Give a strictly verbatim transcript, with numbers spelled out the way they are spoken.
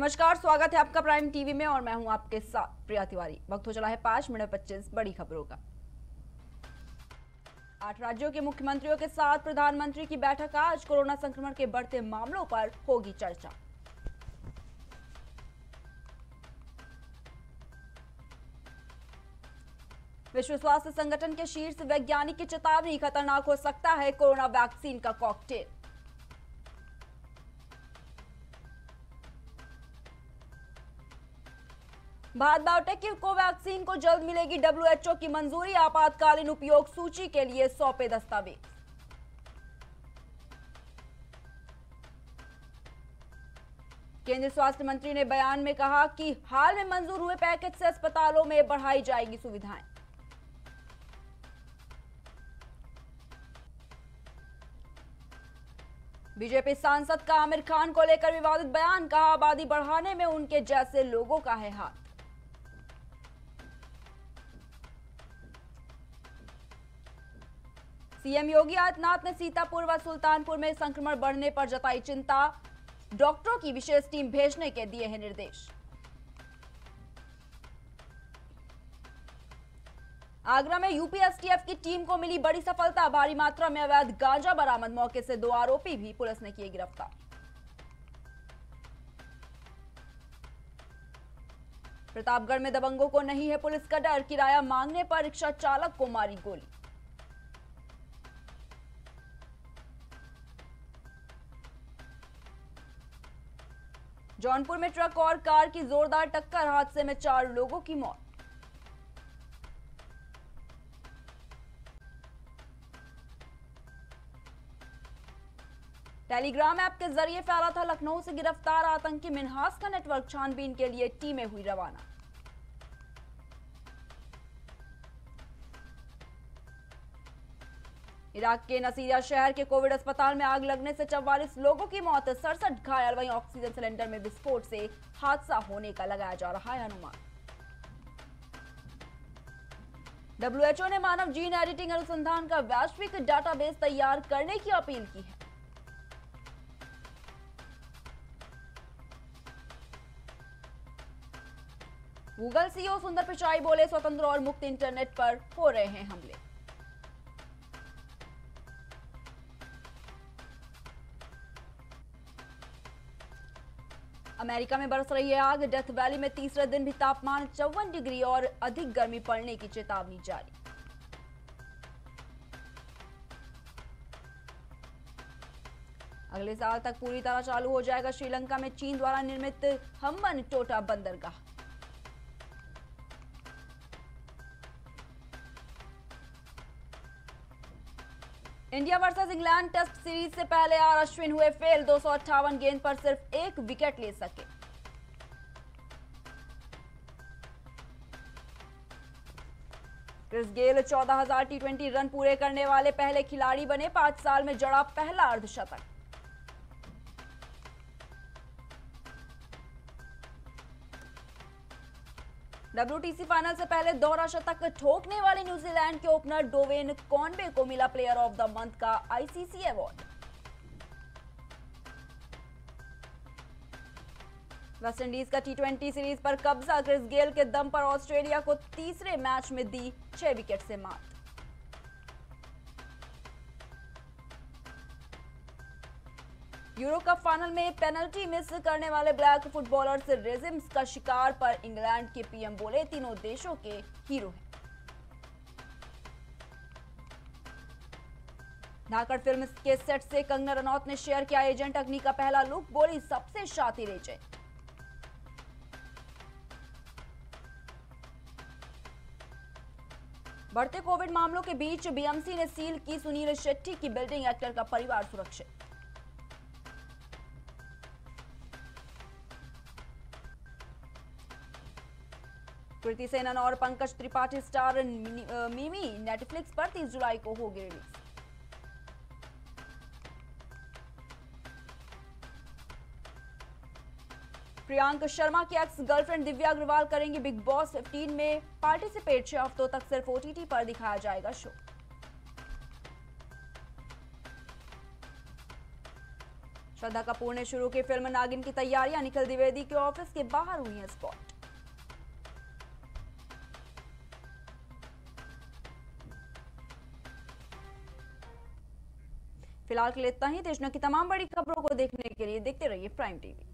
नमस्कार, स्वागत है आपका प्राइम टीवी में और मैं हूं आपके साथ प्रिया तिवारी। वक्त हो चला है पांच मिनट पच्चीस बड़ी खबरों का। आठ राज्यों के मुख्यमंत्रियों के साथ प्रधानमंत्री की बैठक। आज कोरोना संक्रमण के बढ़ते मामलों पर होगी चर्चा। विश्व स्वास्थ्य संगठन के शीर्ष वैज्ञानिक की चेतावनी, खतरनाक हो सकता है कोरोना वैक्सीन का कॉकटेल। भारत बायोटेक की कोवैक्सीन को जल्द मिलेगी डब्ल्यूएचओ की मंजूरी, आपातकालीन उपयोग सूची के लिए सौंपे दस्तावेज। केंद्रीय स्वास्थ्य मंत्री ने बयान में कहा कि हाल में मंजूर हुए पैकेज से अस्पतालों में बढ़ाई जाएगी सुविधाएं। बीजेपी सांसद का आमिर खान को लेकर विवादित बयान, कहा आबादी बढ़ाने में उनके जैसे लोगों का है हाथ। सीएम योगी आदित्यनाथ ने सीतापुर व सुल्तानपुर में संक्रमण बढ़ने पर जताई चिंता, डॉक्टरों की विशेष टीम भेजने के दिए हैं निर्देश। आगरा में यूपीएसटीएफ की टीम को मिली बड़ी सफलता, भारी मात्रा में अवैध गांजा बरामद, मौके से दो आरोपी भी पुलिस ने किए गिरफ्तार। प्रतापगढ़ में दबंगों को नहीं है पुलिस का डर, किराया मांगने पर रिक्शा चालक को मारी गोली। जौनपुर में ट्रक और कार की जोरदार टक्कर, हादसे में चार लोगों की मौत। टेलीग्राम ऐप के जरिए फैला था लखनऊ से गिरफ्तार आतंकी मिनहास का नेटवर्क, छानबीन के लिए टीमें हुई रवाना। इराक के नसीरिया शहर के कोविड अस्पताल में आग लगने से चौवालीस लोगों की मौत, सड़सठ घायल। वहीं ऑक्सीजन सिलेंडर में विस्फोट से हादसा होने का लगाया जा रहा है अनुमान। डब्ल्यूएचओ ने मानव जीन एडिटिंग अनुसंधान का वैश्विक डाटाबेस तैयार करने की अपील की है। गूगल सीईओ सुंदर पिचाई बोले, स्वतंत्र और मुक्त इंटरनेट पर हो रहे हैं हमले। अमेरिका में बरस रही है आग, डेथ वैली में तीसरे दिन भी तापमान चौवन डिग्री और अधिक गर्मी पड़ने की चेतावनी जारी। अगले साल तक पूरी तरह चालू हो जाएगा श्रीलंका में चीन द्वारा निर्मित हंबनटोटा बंदरगाह। India versus England test series से पहले आर अश्विन हुए फेल, दो सौ अट्ठावन गेंद पर सिर्फ एक विकेट ले सके। क्रिस गेल चौदह हजार टी ट्वेंटी रन पूरे करने वाले पहले खिलाड़ी बने, पांच साल में जड़ा पहला अर्धशतक। डब्ल्यूटीसी फाइनल से पहले दोहरा शतक ठोकने वाले न्यूजीलैंड के ओपनर डेवोन कॉनवे को मिला प्लेयर ऑफ द मंथ का आईसीसी अवार्ड। वेस्टइंडीज का टी ट्वेंटी सीरीज पर कब्जा, क्रिस गेल के दम पर ऑस्ट्रेलिया को तीसरे मैच में दी छह विकेट से मात। यूरो कप फाइनल में पेनल्टी मिस करने वाले ब्लैक फुटबॉलर से रेजिम्स का शिकार पर इंग्लैंड के पीएम बोले, तीनों देशों के हीरो हैं। धाकड़ फिल्म के सेट से कंगना रनौत ने शेयर किया एजेंट अग्नि का पहला लुक, बोली सबसे शातिर एजेंट। बढ़ते कोविड मामलों के बीच बीएमसी ने सील की सुनील शेट्टी की बिल्डिंग, एक्टर का परिवार सुरक्षित। कृति सेनन और पंकज त्रिपाठी स्टार मीमी नेटफ्लिक्स पर तीस जुलाई को होगी रिलीज। प्रियांक शर्मा की एक्स गर्लफ्रेंड दिव्या अग्रवाल करेंगी बिग बॉस पंद्रह में पार्टिसिपेट, छह हफ्तों तक सिर्फ ओटीटी पर दिखाया जाएगा शो। श्रद्धा कपूर ने शुरू की फिल्म नागिन की तैयारियां, निखिल द्विवेदी के ऑफिस के बाहर हुई है स्पॉट। फिलहाल के लिए इतना ही। देश की तमाम बड़ी खबरों को देखने के लिए देखते रहिए प्राइम टीवी।